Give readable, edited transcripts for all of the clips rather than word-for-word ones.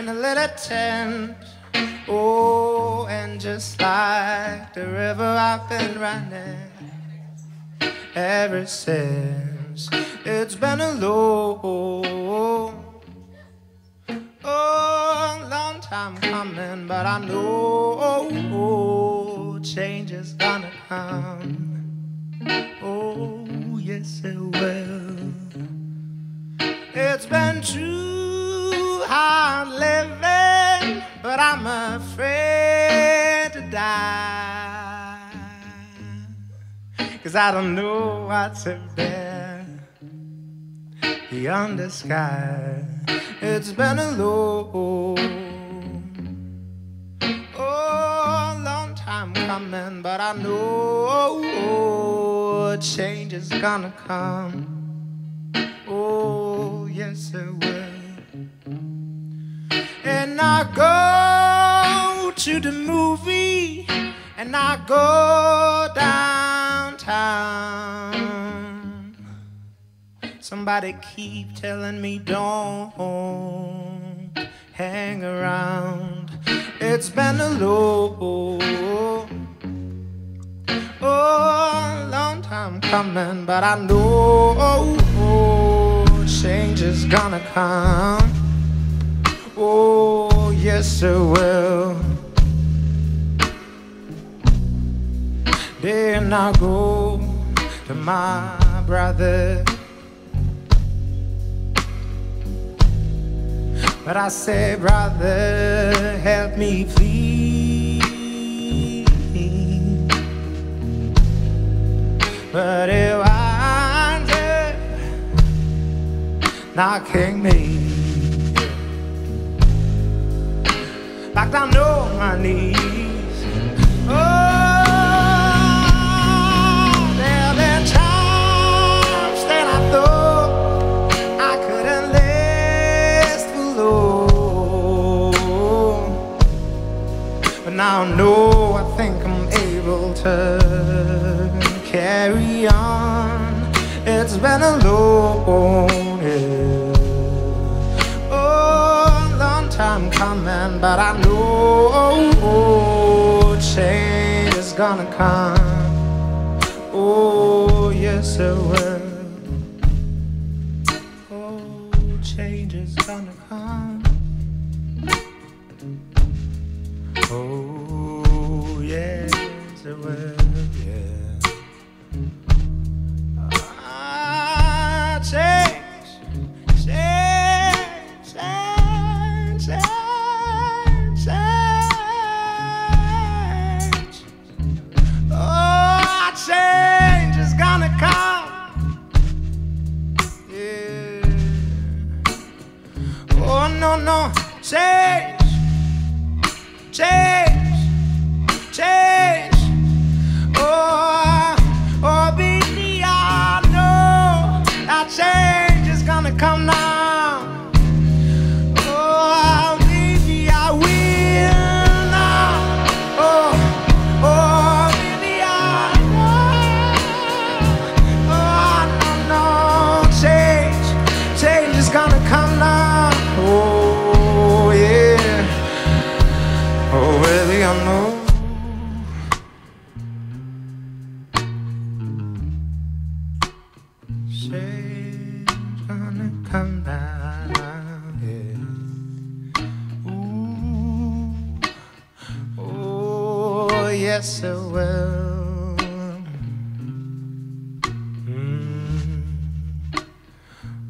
and a little tent. Oh, and just like the river, I've been running ever since. It's been a long time coming, but I know change is gonna come. Oh, yes it will. It's been too hard living, but I'm afraid to die, 'cause I don't know what's up there beyond the sky. It's been a long time coming, but I know change is gonna come. Oh, yes it will. And I go to the movie, and I go downtown. Somebody keep telling me don't hang around. It's been a long time coming, but I know change is gonna come. Oh, yes it will. Then I go to my brother, but I say, brother, help me please. But if I knocking me back down on my knees. Oh, there have been times that I thought I couldn't last for long, but now I know I think I'm able to carry on. It's been a long time coming, but I know change is gonna come. Oh, yes it will. Oh, change is gonna come. Oh, yes it will. Change, change, change. Oh, baby, I know that change is gonna come now. Oh, baby, I will now. Oh, baby, I know. Oh, no, change, change is gonna come now. I know change gonna come down, yeah. Ooh. Oh, yes it will.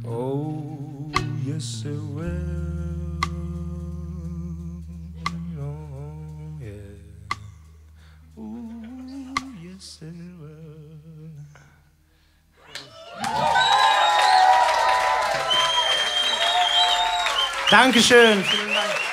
Oh, yes it will. Dankeschön. Vielen Dank.